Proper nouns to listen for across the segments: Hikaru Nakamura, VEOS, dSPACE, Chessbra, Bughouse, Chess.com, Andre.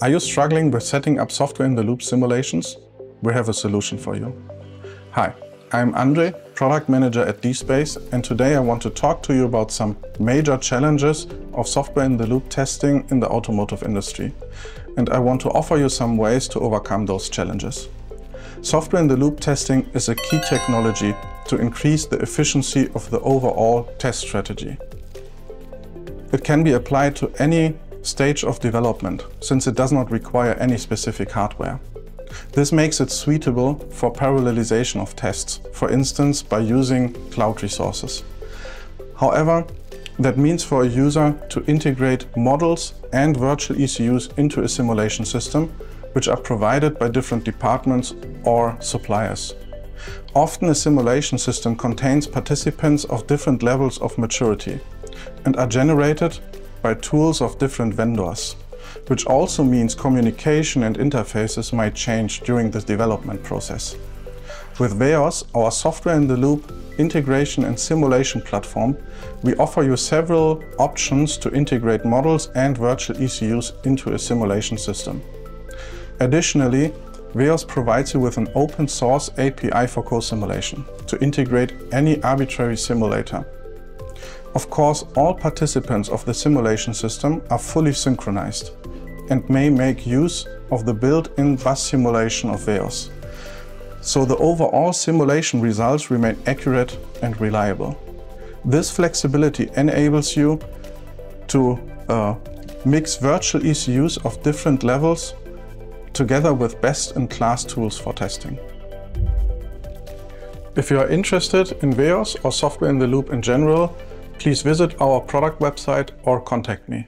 Are you struggling with setting up software in the loop simulations? We have a solution for you. Hi, I'm Andre, product manager at dSPACE, and today I want to talk to you about some major challenges of software in the loop testing in the automotive industry. And I want to offer you some ways to overcome those challenges. Software in the loop testing is a key technology to increase the efficiency of the overall test strategy. It can be applied to any stage of development, since it does not require any specific hardware. This makes it suitable for parallelization of tests, for instance by using cloud resources. However, that means for a user to integrate models and virtual ECUs into a simulation system, which are provided by different departments or suppliers. Often a simulation system contains participants of different levels of maturity and are generated by tools of different vendors, which also means communication and interfaces might change during the development process. With VEOS, our software in the loop integration and simulation platform, we offer you several options to integrate models and virtual ECUs into a simulation system. Additionally, VEOS provides you with an open source API for co-simulation to integrate any arbitrary simulator. Of course, all participants of the simulation system are fully synchronized and may make use of the built-in bus simulation of VEOS, so the overall simulation results remain accurate and reliable. This flexibility enables you to mix virtual ECUs of different levels together with best-in-class tools for testing. If you are interested in VEOS or software in the loop in general, please visit our product website or contact me.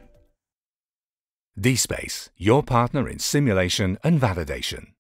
dSPACE, your partner in simulation and validation.